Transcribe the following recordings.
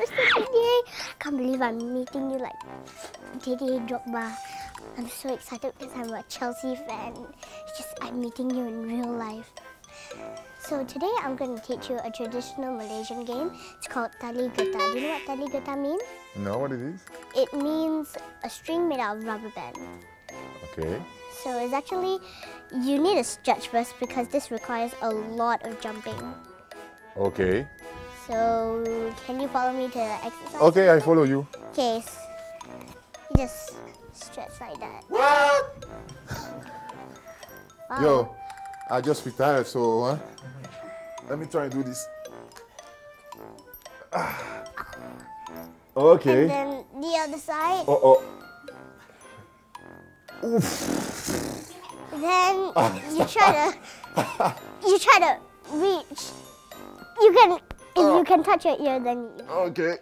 Mr. Didier. I can't believe I'm meeting you, like Didier Drogba. I'm so excited because I'm a Chelsea fan. It's just I'm meeting you in real life. So today I'm going to teach you a traditional Malaysian game. It's called Tali Geta. Do you know what Tali Geta means? No, what it is? It means a string made out of rubber band. Okay. So it's actually, you need a stretch first because this requires a lot of jumping. Okay. So can you follow me to exercise? Okay, I follow you. Okay. You just stretch like that. What? Wow. Yo, I just retired, so let me try and do this. Okay. And then the other side. Oh. Oof. Then you try to reach. You can, if you can touch your ear, then. Okay.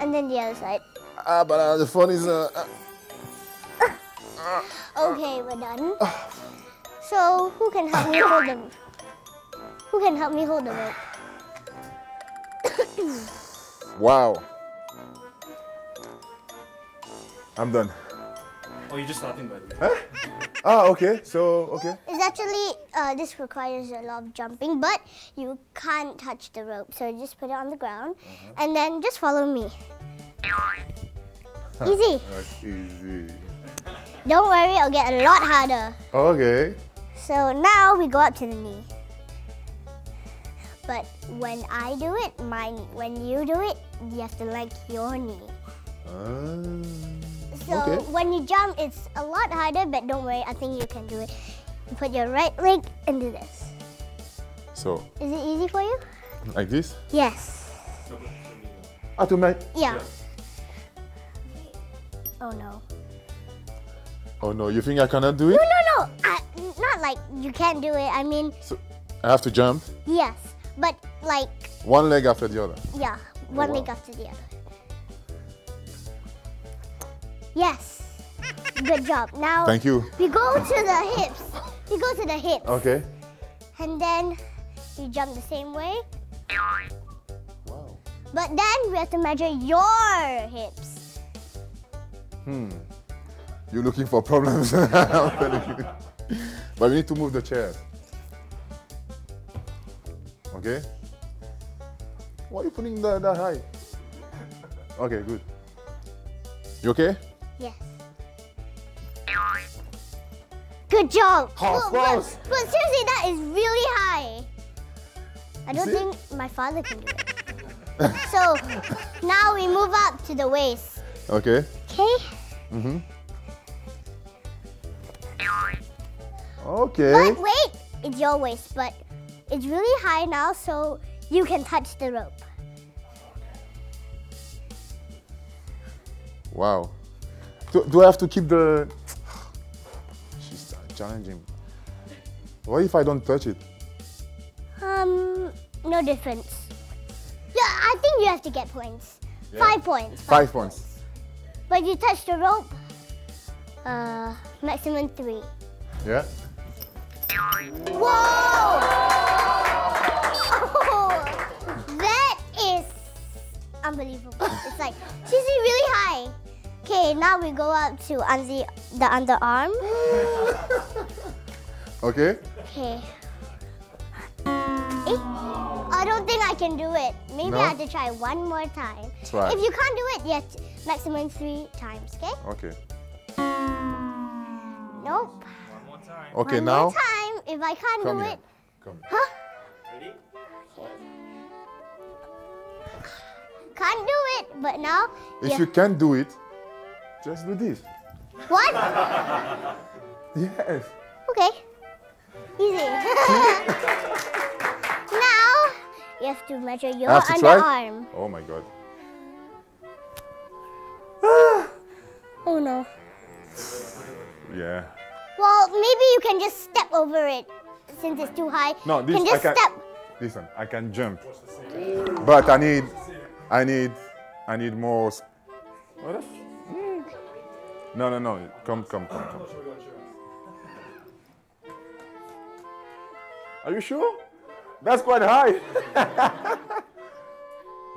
And then the other side. But the phone is. Okay, we're done. So who can help me hold them? Who can help me hold the rope? Wow. I'm done. Oh, you're just starting, by the way. Huh? Okay. So, okay. It's actually, this requires a lot of jumping, but you can't touch the rope. So you just put it on the ground, and then just follow me. Easy. That's easy. Don't worry, it'll get a lot harder. Okay. So now we go up to the knee. But when I do it, my knee. When you do it, you have to like your knee. So when you jump, it's a lot harder, but don't worry, I think you can do it. You put your right leg into this. So. Is it easy for you? Like this? Yes. Automatic? Yeah. Oh no. Oh no, you think I cannot do it? No. Not like you can't do it, I mean. So I have to jump? Yes, but like. One leg after the other? Yeah, one leg after the other. Yes. Good job. Now thank you. We go to the hips. You go to the hips. Okay. And then you jump the same way. Wow. But then we have to measure your hips. You're looking for problems. I'm telling you. But we need to move the chair. Okay. Why are you putting that high? Okay, good. You okay? Yes. Good job! Oh, but seriously, that is really high. I don't think my father can do it. So, now we move up to the waist. Okay. Okay? Mm-hmm. Okay. But wait, it's your waist, but it's really high now, so you can touch the rope. Wow. Do I have to keep the... She's challenging. What if I don't touch it? No difference. Yeah, I think you have to get points. Yeah. 5 points. 5 points. But you touch the rope, maximum 3. Yeah. Whoa! Oh, that is unbelievable. It's like, she's really high. Okay, now we go up to the underarm. Okay. Okay. I don't think I can do it. Maybe I have to try one more time. Try. If you can't do it, yes, maximum 3 times, okay? Okay. Nope. One more time. Okay, one now. One more time. If I can't do it. Come here. Huh? Ready? Okay. Can't do it, but now. If you can't do it, just do this. What? Yes. Okay. Easy. Now, you have to measure your underarm. Oh my god. Oh no. Yeah. Well, maybe you can just step over it since it's too high. No, this I can. Listen, I can jump. But I need more. What else? No. Come. Are you sure? That's quite high.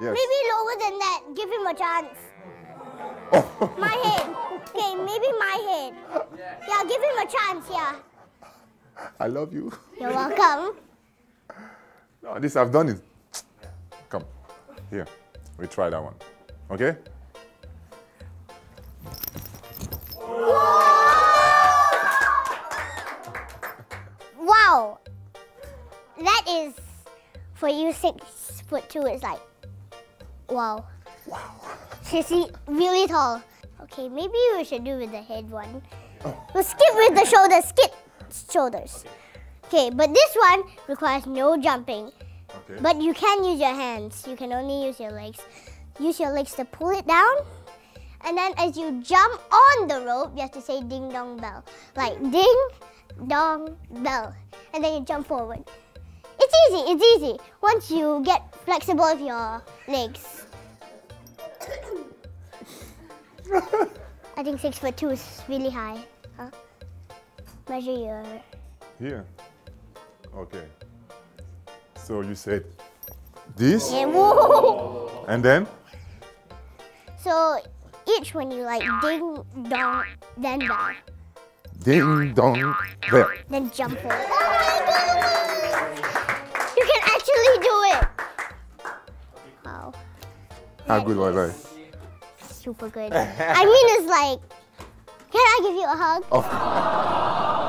Yes. Maybe lower than that. Give him a chance. Oh. My head. Okay, maybe my head. Yeah, give him a chance, yeah. I love you. You're welcome. No, this I've done it. Come. Here. We try that one. Okay? Wow. That is, for you 6'2", it's like, wow. Wow. She's really tall. Okay, maybe we should do with the head one. Oh. We'll skip with the shoulders, skip shoulders. Okay, but this one requires no jumping. Okay. But you can use your hands, you can only use your legs. Use your legs to pull it down. And then as you jump on the rope, you have to say ding dong bell. Like ding dong bell. And then you jump forward. It's easy, it's easy. Once you get flexible with your legs. I think 6'2" is really high. Huh? Measure your... Here. Okay. So you said this. Yeah, whoa. And then? So each one you like ding, dong, then bell. Ding, dong, bell. Then jump forward. You can actually do it. Wow. How good was I? Super good. I mean, it's like, can I give you a hug? Oh.